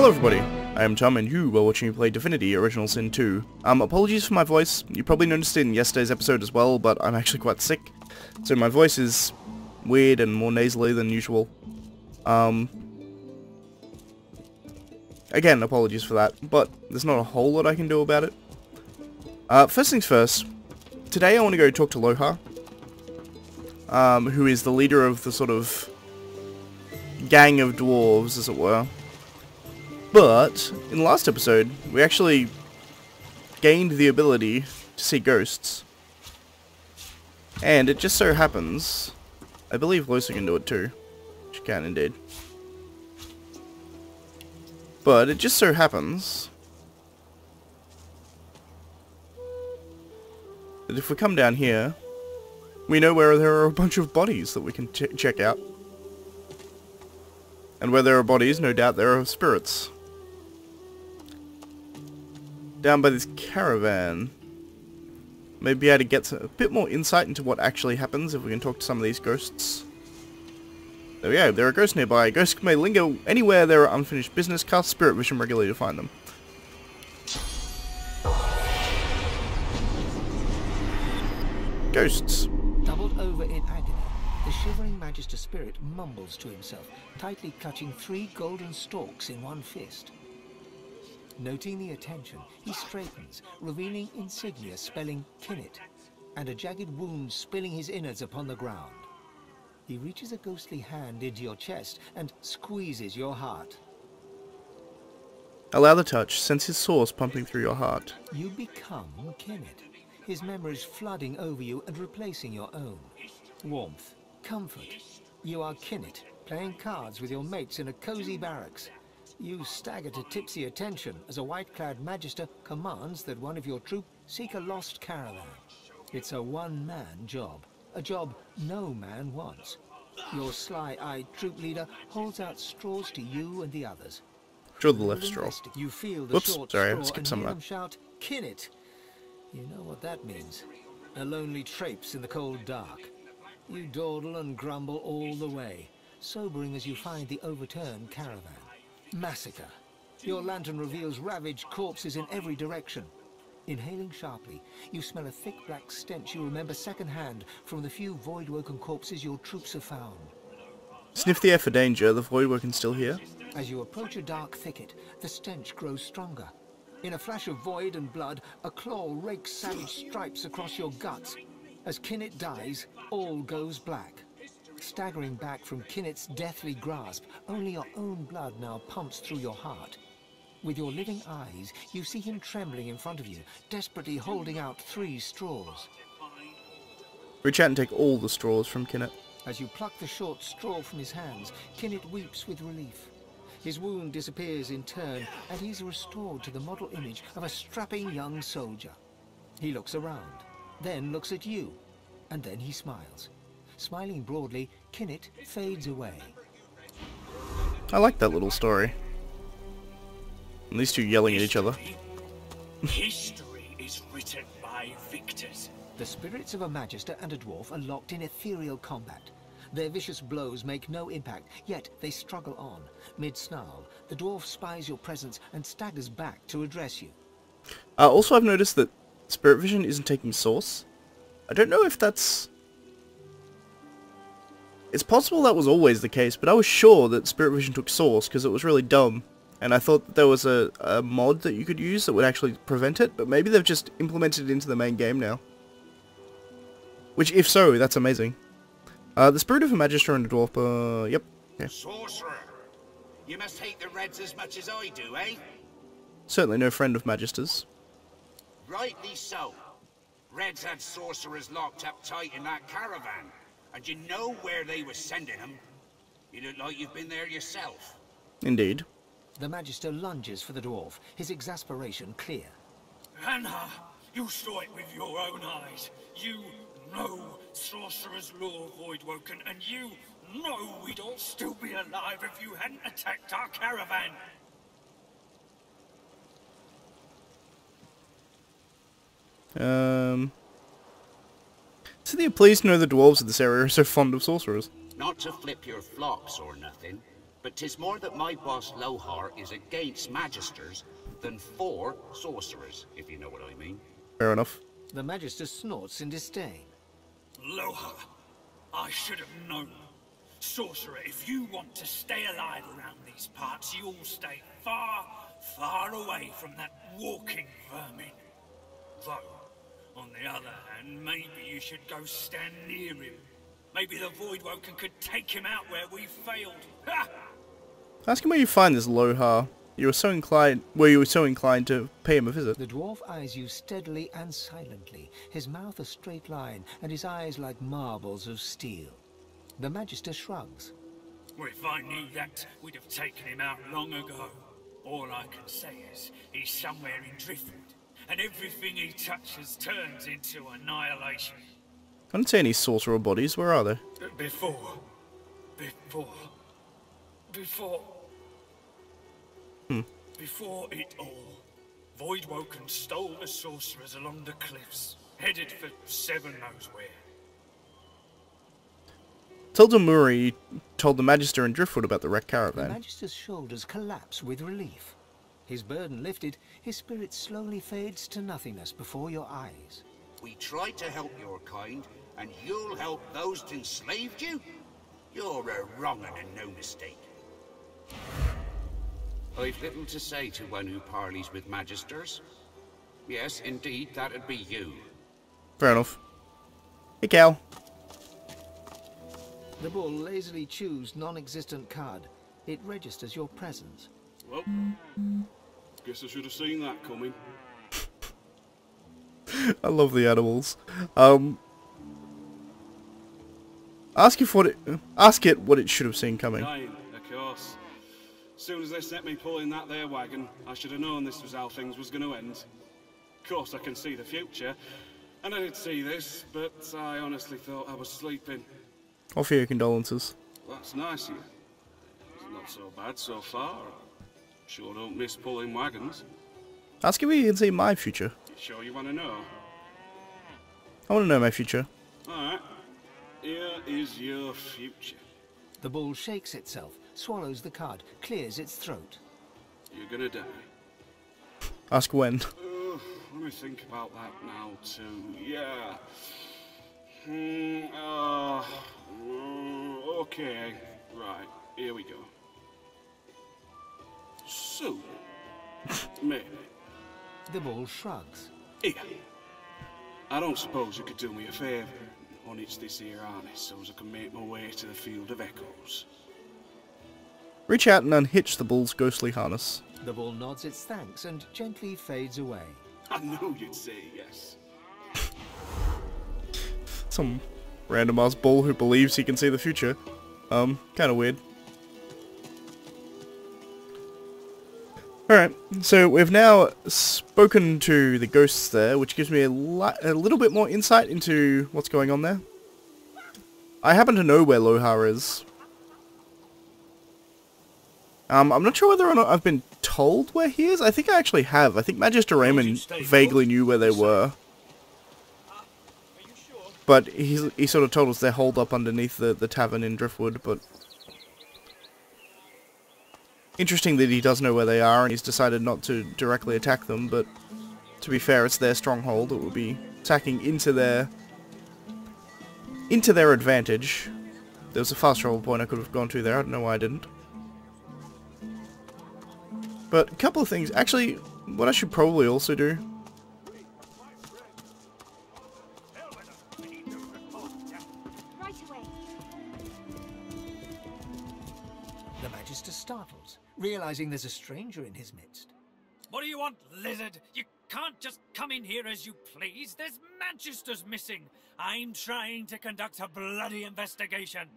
Hello everybody, I am Chum and you are watching me play Divinity Original Sin 2. Apologies for my voice, you probably noticed it in yesterday's episode as well, but I'm actually quite sick. So my voice is weird and more nasally than usual. Again, apologies for that, but there's not a whole lot I can do about it. First things first, today I want to go talk to Lohar, who is the leader of the sort of gang of dwarves, as it were. But in the last episode, we actually gained the ability to see ghosts. And it just so happens, I believe Lohse can do it too. She can indeed. But it just so happens that if we come down here, we know where there are a bunch of bodies that we can check out. And where there are bodies, no doubt there are spirits. Down by this caravan. Maybe I to get a bit more insight into what actually happens if we can talk to some of these ghosts. There we go, there are ghosts nearby. Ghosts may linger anywhere there are unfinished business. Cast spirit vision regularly to find them. Ghosts. Doubled over in agony, the shivering magister spirit mumbles to himself, tightly clutching three golden stalks in one fist. Noting the attention, he straightens, revealing insignia spelling Kinnit, and a jagged wound spilling his innards upon the ground. He reaches a ghostly hand into your chest and squeezes your heart. Allow the touch, sense his source pumping through your heart. You become Kinnit, his memories flooding over you and replacing your own. Warmth, comfort. You are Kinnit, playing cards with your mates in a cozy barracks. You stagger to tipsy attention as a white-clad magister commands that one of your troop seek a lost caravan. It's a one-man job, a job no man wants. Your sly-eyed troop leader holds out straws to you and the others. Draw the left straw. You feel the short straw and hear them shout, "Kinnit!" You know what that means. A lonely traipse in the cold dark. You dawdle and grumble all the way, sobering as you find the overturned caravan. Massacre. Your lantern reveals ravaged corpses in every direction. Inhaling sharply, you smell a thick black stench you remember secondhand from the few void-woken corpses your troops have found. Sniff the air for danger, the void-woken still here. As you approach a dark thicket, the stench grows stronger. In a flash of void and blood, a claw rakes savage stripes across your guts. As Kinnit dies, all goes black. Staggering back from Kinnit's deathly grasp, only your own blood now pumps through your heart. With your living eyes, you see him trembling in front of you, desperately holding out three straws. Reach out and take all the straws from Kinnit. As you pluck the short straw from his hands, Kinnit weeps with relief. His wound disappears in turn, and he's restored to the model image of a strapping young soldier. He looks around, then looks at you, and then he smiles. Smiling broadly, Kinnit fades away. I like that little story. And these two yelling at each other. History is written by victors. The spirits of a magister and a dwarf are locked in ethereal combat. Their vicious blows make no impact, yet they struggle on. Mid-snarl, the dwarf spies your presence and staggers back to address you. Also, I've noticed that spirit vision isn't taking source. I don't know if that's... It's possible that was always the case, but I was sure that Spirit Vision took source because it was really dumb. And I thought that there was a mod that you could use that would actually prevent it, but maybe they've just implemented it into the main game now. Which, if so, that's amazing. The Spirit of a Magister and a Dwarf, yep. Yeah. Sorcerer! You must hate the Reds as much as I do, eh? Certainly no friend of Magisters. Rightly so. Reds had Sorcerers locked up tight in that caravan. And you know where they were sending them. You look like you've been there yourself. Indeed. The Magister lunges for the dwarf, his exasperation clear. An'har, you saw it with your own eyes. You know Sorcerer's Law, Voidwoken, and you know we'd all still be alive if you hadn't attacked our caravan. Please know the dwarves of this area are so fond of sorcerers. Not to flip your flops or nothing, But 'tis more that my boss Lohar is against magisters than for sorcerers, if you know what I mean. Fair enough. The magister snorts in disdain. Lohar, I should have known. Sorcerer, if you want to stay alive around these parts, you'll stay far, far away from that walking vermin. Though, on the other hand, maybe you should go stand near him. Maybe the Voidwoken could take him out where we failed. Ha! Ask him where you find this Lohar. You were so inclined, to pay him a visit. The dwarf eyes you steadily and silently, his mouth a straight line, and his eyes like marbles of steel. The magister shrugs. Well, if I knew that, we'd have taken him out long ago. All I can say is, he's somewhere in Driftwood, and everything he touches turns into annihilation. I don't see any sorcerer bodies. Where are they? Before it all, Voidwoken stole the sorcerers along the cliffs, headed for seven knows where. Teldamuri told the Magister in Driftwood about the wrecked caravan. The Magister's shoulders collapse with relief. His burden lifted, his spirit slowly fades to nothingness before your eyes. We tried to help your kind, and you'll help those that enslaved you? You're a wrong one and no mistake. I've little to say to one who parleys with magisters. Yes, indeed, that'd be you. Fair enough. Hey, Cal. The bull lazily chews non-existent card. It registers your presence. Well, guess I should have seen that coming. I love the animals. Ask it what it should have seen coming. Dying, of course. As soon as they set me pulling that there wagon, I should have known this was how things was going to end. Of course, I can see the future, and I did see this, but I honestly thought I was sleeping. Offer your condolences. Well, that's nice of you. It's not so bad so far. Sure don't miss pulling wagons. Ask if you can see my future. Sure you want to know? I want to know my future. Alright. Here is your future. The bull shakes itself, swallows the card, clears its throat. You're gonna die. Ask when. Let me think about that now too. Yeah. Okay. Right. Here we go. So. Maybe. The bull shrugs. Here. I don't suppose you could do me a favour and unhitch this here harness so as I can make my way to the Field of Echoes. Reach out and unhitch the bull's ghostly harness. The bull nods its thanks and gently fades away. I knew you'd say yes. Some random ass bull who believes he can see the future. Kinda weird. Alright, so we've now spoken to the ghosts there, which gives me a little bit more insight into what's going on there. I happen to know where Lohar is. I'm not sure whether or not I've been told where he is. I think I actually have. I think Magister Raymond vaguely knew where they were. But he sort of told us they're holed up underneath the tavern in Driftwood, but... Interesting that he does know where they are and he's decided not to directly attack them, but to be fair, it's their stronghold. It would be attacking into their advantage. There was a fast travel point I could have gone to there. I don't know why I didn't. But a couple of things. Actually, what I should probably also do... startles, realizing there's a stranger in his midst. What do you want, lizard? You can't just come in here as you please. There's magisters missing. I'm trying to conduct a bloody investigation.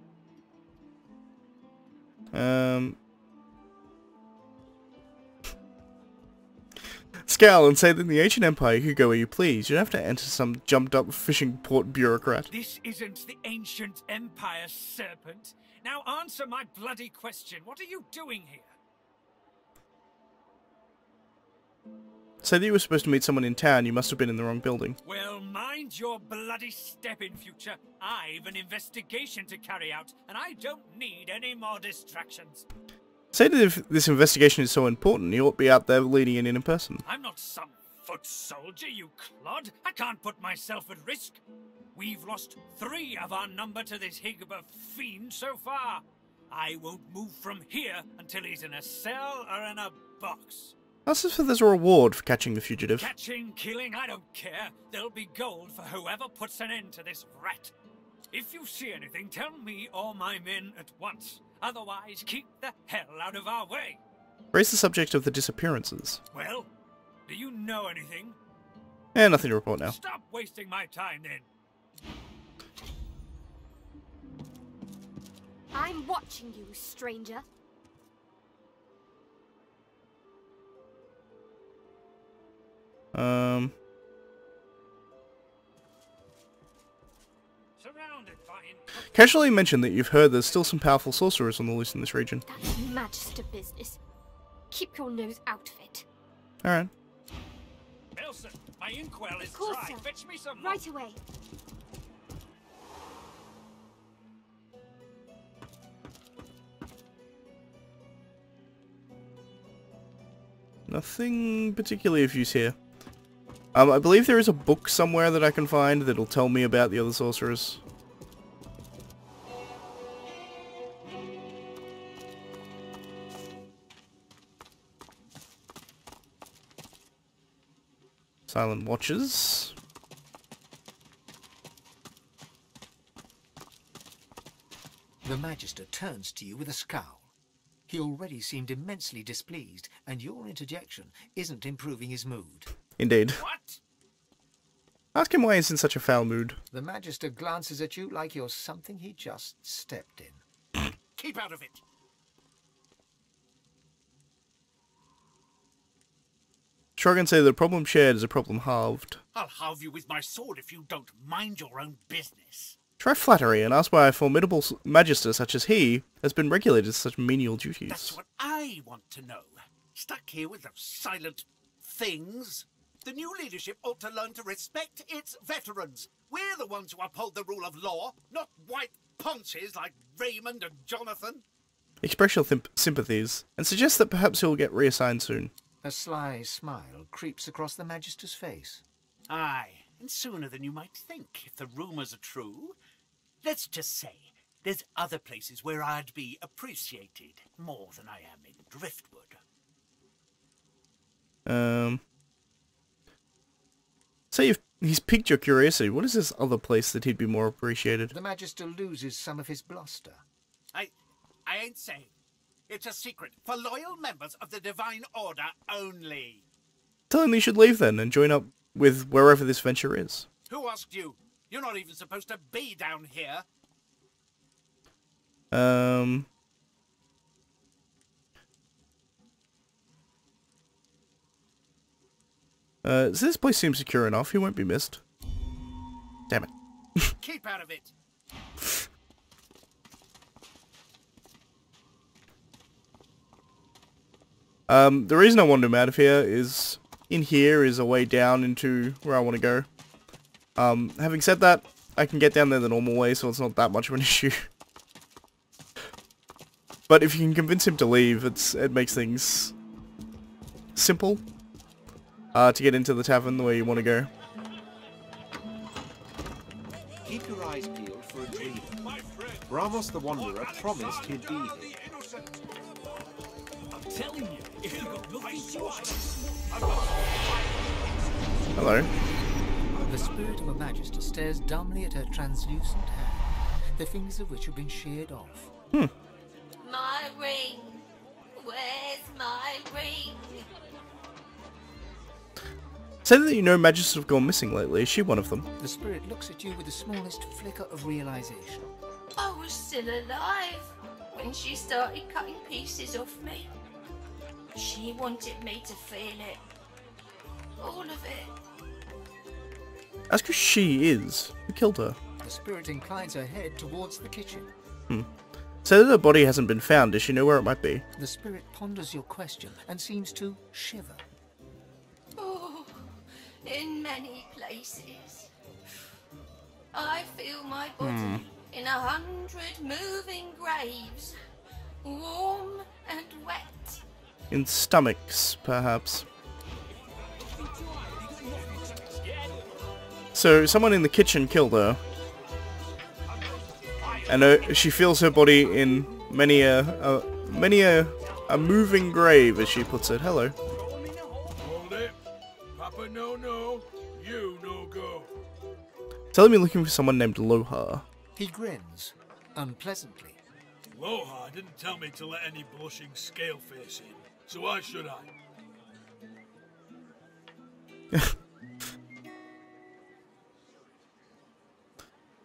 Scowl and say that in the ancient empire you go where you please. You don't have to enter some jumped up fishing port bureaucrat. This isn't the ancient empire, serpent. Now answer my bloody question. What are you doing here? Said that you were supposed to meet someone in town. You must have been in the wrong building. Well, mind your bloody step in future. I've an investigation to carry out, and I don't need any more distractions. Say that if this investigation is so important, you ought to be out there leading it in person. I'm not some foot soldier, you clod. I can't put myself at risk. We've lost 3 of our number to this Higbee fiend so far. I won't move from here until he's in a cell or in a box. That's if there's a reward for catching the fugitive. Catching, killing, I don't care. There'll be gold for whoever puts an end to this rat. If you see anything, tell me or my men at once. Otherwise, keep the hell out of our way. Raise the subject of the disappearances. Well, do you know anything? Eh, nothing to report now. Stop wasting my time, then. I'm watching you, stranger. Casually mention that you've heard there's still some powerful sorcerers on the loose in this region. That's Magister business. Keep your nose out of it. Alright. Nelson, my inkwell is dry. Fetch me some right away. Nothing particularly of use here. I believe there is a book somewhere that I can find that'll tell me about the other sorcerers. Silent Watchers. The Magister turns to you with a scowl. He already seemed immensely displeased, and your interjection isn't improving his mood. Indeed. What? Ask him why he's in such a foul mood. The Magister glances at you like you're something he just stepped in. Keep out of it! Shrug and say the problem shared is a problem halved. I'll halve you with my sword if you don't mind your own business. Try flattery and ask why a formidable magister such as he has been relegated to such menial duties. That's what I want to know. Stuck here with those silent things. The new leadership ought to learn to respect its veterans. We're the ones who uphold the rule of law, not white ponches like Raymond and Jonathan. Express your sympathies and suggest that perhaps he'll get reassigned soon. A sly smile creeps across the Magister's face. Aye, and sooner than you might think, if the rumours are true. Let's just say, there's other places where I'd be appreciated more than I am in Driftwood. Say if he's piqued your curiosity, what is this other place that he'd be more appreciated? The Magister loses some of his bluster. I ain't saying. It's a secret for loyal members of the Divine Order only. Tell him he should leave then and join up with wherever this venture is. Who asked you? You're not even supposed to be down here. So this place seems secure enough. He won't be missed. Damn it. Keep out of it. The reason I wanted him out of here is, in here is a way down into where I want to go. Having said that, I can get down there the normal way, so it's not that much of an issue. But if you can convince him to leave, it makes things simple to get into the tavern the way you want to go. Keep your eyes peeled for a dream. Ramos the Wanderer promised he'd be here. Telling you, if you got looking to us. Hello. The spirit of a Magister stares dumbly at her translucent hand, the fingers of which have been sheared off. My ring. Where's my ring? Say that you know Magisters have gone missing lately. Is she one of them? The spirit looks at you with the smallest flicker of realization. I was still alive when she started cutting pieces off me. She wanted me to feel it. All of it. Ask who she is. Who killed her? The spirit inclines her head towards the kitchen. So that her body hasn't been found. Does she know where it might be? The spirit ponders your question and seems to shiver. Oh, in many places. I feel my body in 100 moving graves, warm and wet. In stomachs, perhaps. So, someone in the kitchen killed her. And she feels her body in many a moving grave, as she puts it. Hello. Hold it. Papa no, you no go. Tell me, looking for someone named Lohar. He grins, unpleasantly. Lohar didn't tell me to let any blushing scale face in, so why should I?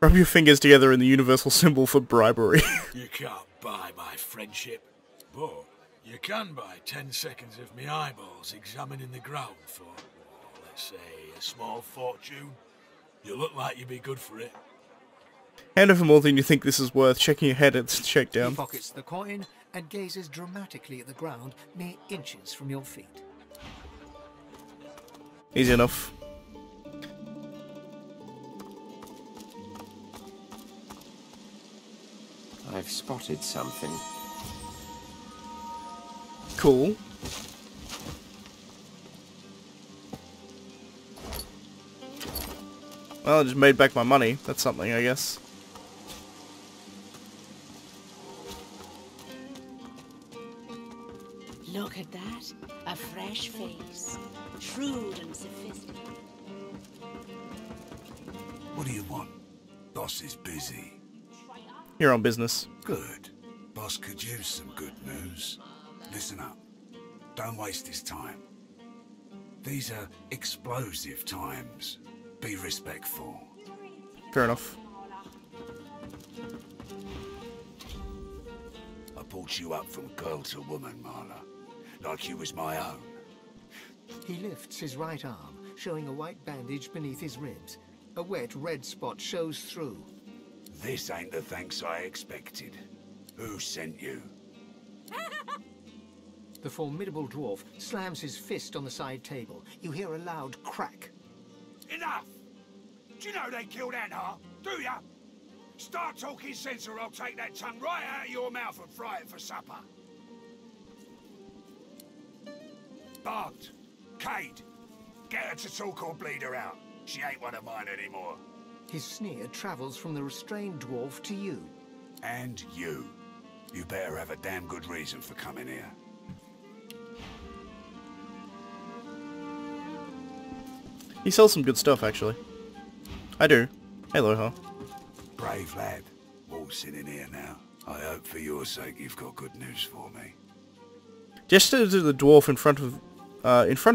Rub your fingers together in the universal symbol for bribery. You can't buy my friendship, but you can buy 10 seconds of me eyeballs examining the ground for, let's say, a small fortune. You look like you'd be good for it. Hand over more than you think this is worth. Checking your head at the shakedown. He pockets the coin and gazes dramatically at the ground, mere inches from your feet. Easy enough. I've spotted something. Cool. Well, I just made back my money. That's something, I guess. Look at that. A fresh face. Shrewd and sophisticated. What do you want? Boss is busy. You're on business. Good. Boss could use some good news. Listen up. Don't waste his time. These are explosive times. Be respectful. Fair enough. I brought you up from girl to woman, Marla. Like you was my own. He lifts his right arm, showing a white bandage beneath his ribs. A wet red spot shows through. This ain't the thanks I expected. Who sent you? The formidable dwarf slams his fist on the side table. You hear a loud crack. Enough! Do you know they killed An'har? Do ya? Start talking sense or I'll take that tongue right out of your mouth and fry it for supper. Bart, Cade, get her to talk or bleed her out. She ain't one of mine anymore. His sneer travels from the restrained dwarf to you. And you. You better have a damn good reason for coming here. He sells some good stuff, actually. I do. Hey, Lohar. Brave lad. Waltzing in here now. I hope for your sake you've got good news for me. Gestured to the dwarf in front of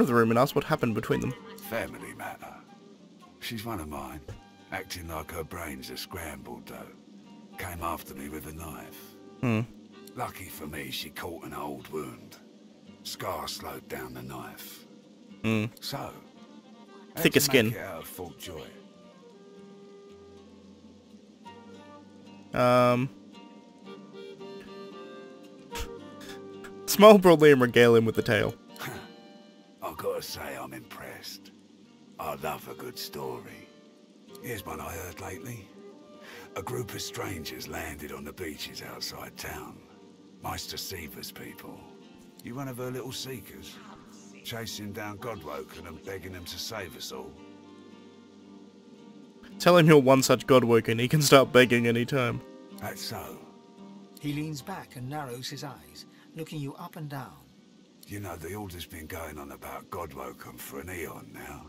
the room and asked what happened between them. Family matter. She's one of mine. Acting like her brains are scrambled, though. Came after me with a knife. Lucky for me, she caught an old wound. Scar slowed down the knife. So, thicker skin. Make it out of Fort Joy. Smile broadly and regale him with the tale. I gotta say, I'm impressed. I love a good story. Here's one I heard lately. A group of strangers landed on the beaches outside town. Meister Siever's people. You one of her little seekers? Chasing down Godwoken and begging him to save us all. Tell him you're one such Godwoken. He can start begging any time. That's so. He leans back and narrows his eyes, looking you up and down. You know, the order's been going on about Godwoken for an eon now.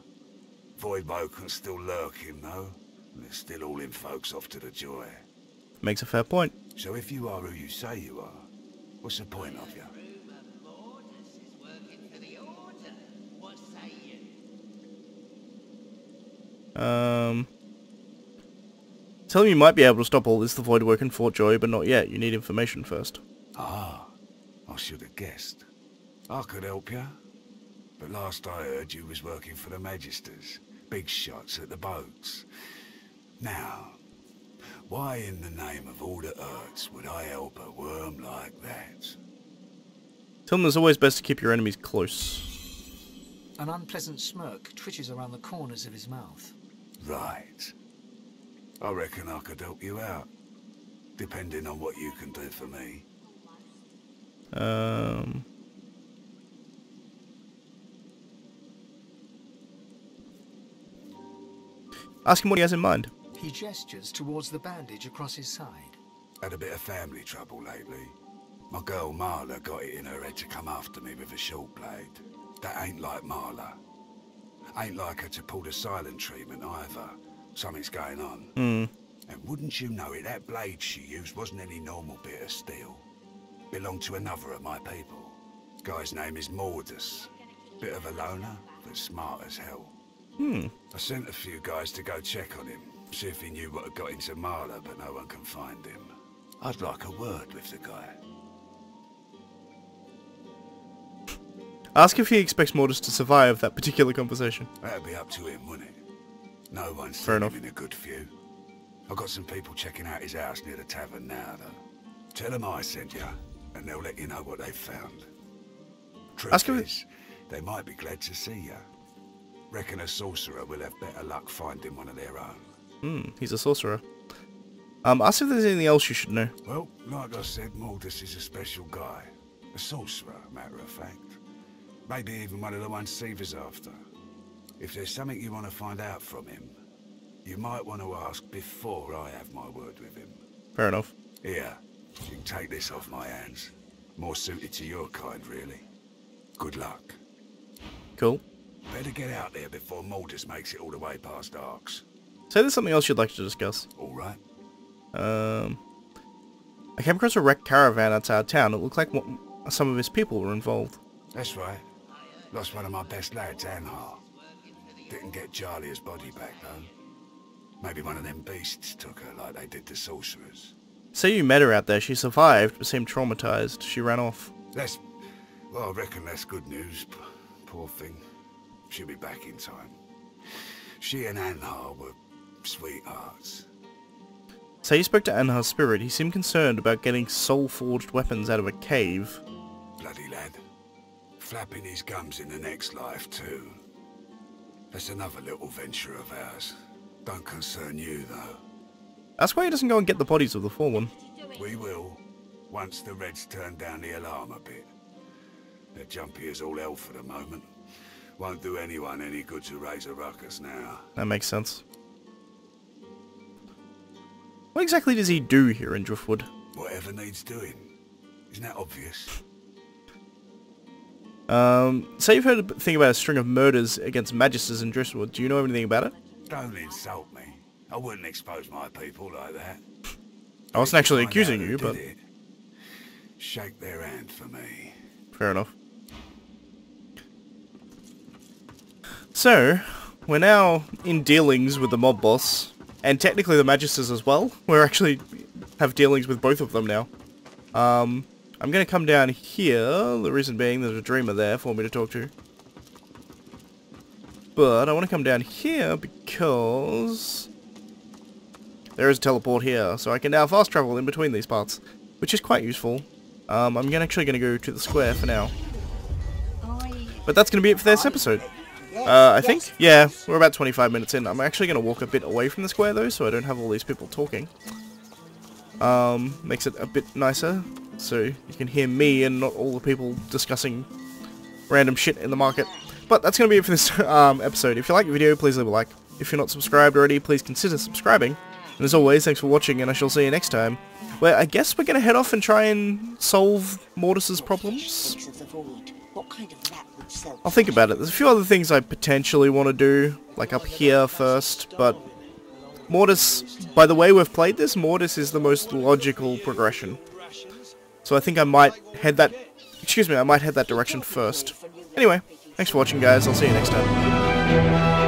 Voidwoken's still lurking, though. They're still hauling folks off to the Joy. Makes a fair point. So if you are who you say you are, what's the point of you? Mordus is working for the Order. What say you? Tell him you might be able to stop all this, the Voidwoken Fort Joy, but not yet. You need information first. Ah, I should have guessed. I could help you. But last I heard you was working for the Magisters. Big shots at the boats. Now, why in the name of all that hurts would I help a worm like that? Tell them it's always best to keep your enemies close. An unpleasant smirk twitches around the corners of his mouth. Right. I reckon I could help you out, depending on what you can do for me. Ask him what he has in mind. He gestures towards the bandage across his side. Had a bit of family trouble lately. My girl Marla got it in her head to come after me with a short blade. That ain't like Marla. Ain't like her to pull the silent treatment either. Something's going on. And wouldn't you know it, that blade she used wasn't any normal bit of steel. Belonged to another of my people. Guy's name is Mordus. Bit of a loner, but smart as hell. I sent a few guys to go check on him, see if he knew what had got into Marla, but no one can find him. I'd like a word with the guy. Ask if he expects Mordus to survive that particular conversation. That'd be up to him, wouldn't it? No one's seen him in a good few. I've got some people checking out his house near the tavern now, though. Tell them I sent you, and they'll let you know what they've found. Truth is, they might be glad to see you. Reckon a sorcerer will have better luck finding one of their own. He's a sorcerer. Ask if there's anything else you should know. Well, like I said, Mordus is a special guy. A sorcerer, matter of fact. Maybe even one of the ones Seaver's after. If there's something you want to find out from him, you might want to ask before I have my word with him. Fair enough. Here, you can take this off my hands. More suited to your kind, really. Good luck. Cool. Better get out there before Mordus makes it all the way past Arx. So there's something else you'd like to discuss. All right. I came across a wrecked caravan outside town. It looked like some of his people were involved. That's right. Lost one of my best lads, An'har. Didn't get Jalia's body back, though. Maybe one of them beasts took her like they did the sorcerers. So you met her out there. She survived, but seemed traumatized. She ran off. That's... well, I reckon that's good news. Poor thing. She'll be back in time. She and An'har were sweethearts. So you spoke to Anhar's spirit. He seemed concerned about getting soul-forged weapons out of a cave. Bloody lad. Flapping his gums in the next life, too. That's another little venture of ours. Don't concern you, though. That's why he doesn't go and get the bodies of the fallen. We will, once the Reds turn down the alarm a bit. They're jumpy as all hell for the moment. Won't do anyone any good to raise a ruckus now. That makes sense. What exactly does he do here in Driftwood? Whatever needs doing. Isn't that obvious? So you've heard a thing about a string of murders against magisters in Driftwood. Do you know anything about it? Don't insult me. I wouldn't expose my people like that. I wasn't actually accusing you, but... shake their hand for me. Fair enough. So, we're now in dealings with the mob boss, and technically the Magisters as well. We actually have dealings with both of them now. I'm going to come down here, the reason being there's a dreamer there for me to talk to. But I want to come down here because... there is a teleport here, so I can now fast travel in between these parts, which is quite useful. I'm actually going to go to the square for now. But that's going to be it for this episode. I think? Yeah, we're about 25 minutes in. I'm actually going to walk a bit away from the square, though, so I don't have all these people talking. Makes it a bit nicer, so you can hear me and not all the people discussing random shit in the market. But that's going to be it for this episode. If you like the video, please leave a like. If you're not subscribed already, please consider subscribing. And as always, thanks for watching, and I shall see you next time, where I guess we're going to head off and try and solve Mordus's problems. What kind of rat would sell? I'll think about it. There's a few other things I potentially want to do, like up here first, but Mordus, by the way we've played this, Mordus is the most logical progression. So I think I might head that, I might head that direction first. Anyway, thanks for watching guys, I'll see you next time.